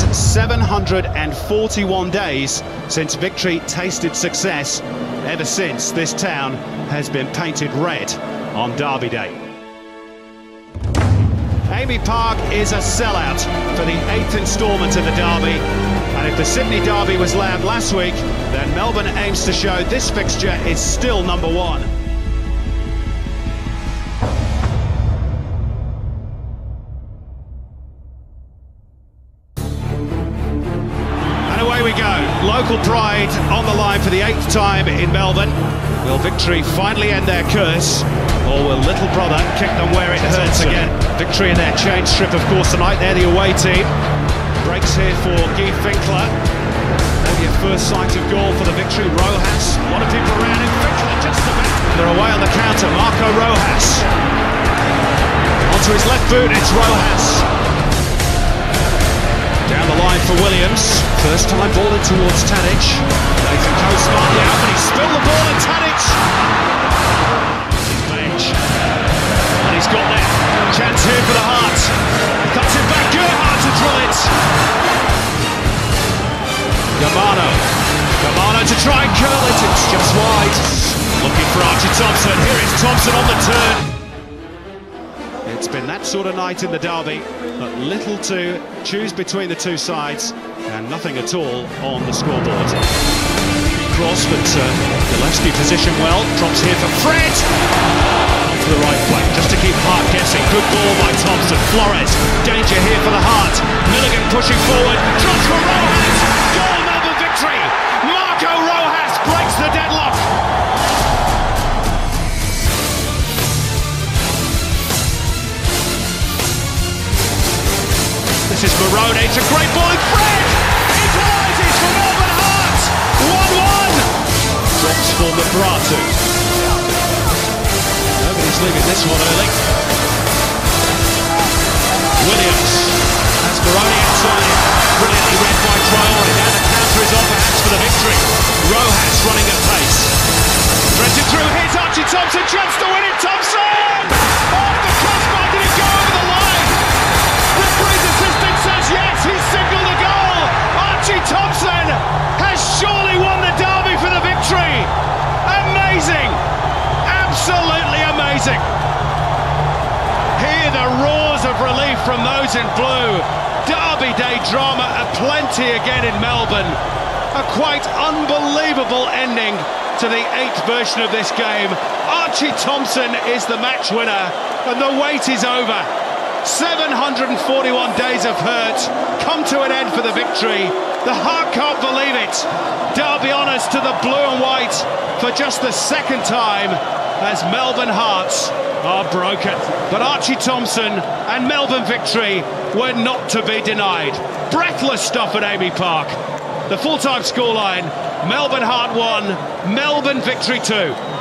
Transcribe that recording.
It's 741 days since Victory tasted success, ever since this town has been painted red on Derby Day. Amy Park is a sellout for the eighth instalment of the Derby, and if the Sydney Derby was loud last week, then Melbourne aims to show this fixture is still number one. Local pride on the line for the eighth time in Melbourne. Will Victory finally end their curse, or will Little Brother kick them where it hurts again? Victory in their change trip, of course, tonight. They're the away team. Breaks here for Guy Finkler. Maybe a first sight of goal for the Victory. Rojas, a lot of people around him. Finkler just about. They're away on the counter. Marco Rojas. Onto his left boot, it's Rojas. Down the line for Williams. First time ball in towards Tanich. Nathan Coe smartly out, but he spilled the ball and Tanich. And he's got there. Chance here for the Heart. Cuts it back. Gerhard to drill it. Gabano. Gabano to try and curl it. It's just wide. Looking for Archie Thompson. Here is Thompson on the turn. It's been that sort of night in the Derby, but little to choose between the two sides and nothing at all on the scoreboard. Cross, but Gillespie positioned well, drops here for Fred! To the right flank, just to keep Hart guessing. Good ball by Thompson. Flores, danger here for the Heart. Milligan pushing forward, drops for Rojas! Goal number Victory! Marco Rojas breaks the deadlock! This is Marone, it's a great ball in Fred! Equalises for Melbourne Heart! 1-1! Drops for Mabratu. Nobody's leaving this one early. Williams. That's Marone outside. Brilliantly read by Traore. Now the counter is on, perhaps for the Victory. Rojas running at pace. Threads it through, here's Archie Thompson. Chance to win it, Thompson! Off the crossbar, did it go over the line? Yes, he's singled a goal! Archie Thompson has surely won the Derby for the Victory! Amazing! Absolutely amazing! Hear the roars of relief from those in blue. Derby Day drama aplenty again in Melbourne. A quite unbelievable ending to the eighth version of this game. Archie Thompson is the match winner, and the wait is over. 741 days of hurt come to an end for the Victory. The Heart can't believe it. Derby honours to the blue and white for just the second time as Melbourne Hearts are broken. But Archie Thompson and Melbourne Victory were not to be denied. Breathless stuff at Amy Park. The full-time scoreline, Melbourne Heart 1, Melbourne Victory 2.